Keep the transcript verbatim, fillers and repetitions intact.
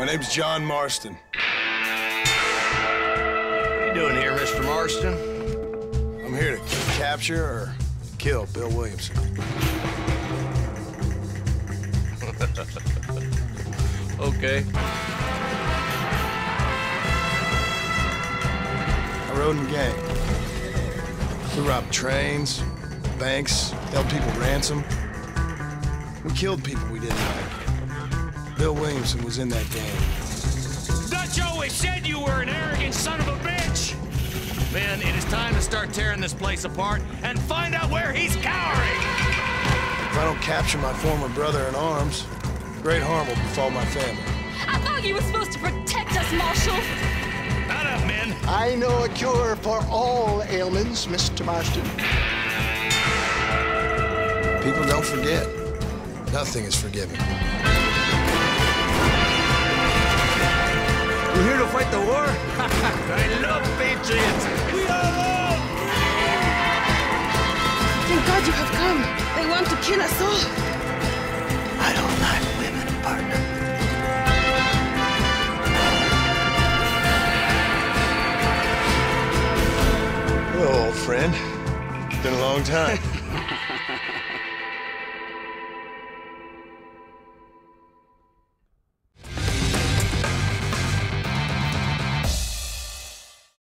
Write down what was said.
My name's John Marston. What are you doing here, Mister Marston? I'm here to capture or kill Bill Williamson. Okay. I rode in the gang. We robbed trains, banks, held people ransom. We killed people we didn't like. Bill Williamson was in that gang. Dutch always said you were an arrogant son of a bitch! Man, it is time to start tearing this place apart and find out where he's cowering! If I don't capture my former brother in arms, great harm will befall my family. I thought you were supposed to protect us, Marshal! Shut up, men! I know a cure for all ailments, Mister Marston. People don't forget. Nothing is forgiven. We're here to fight the war? I love patriots! We are all! Thank God you have come. They want to kill us all. I don't like women, partner. Hello, old friend. It's been a long time.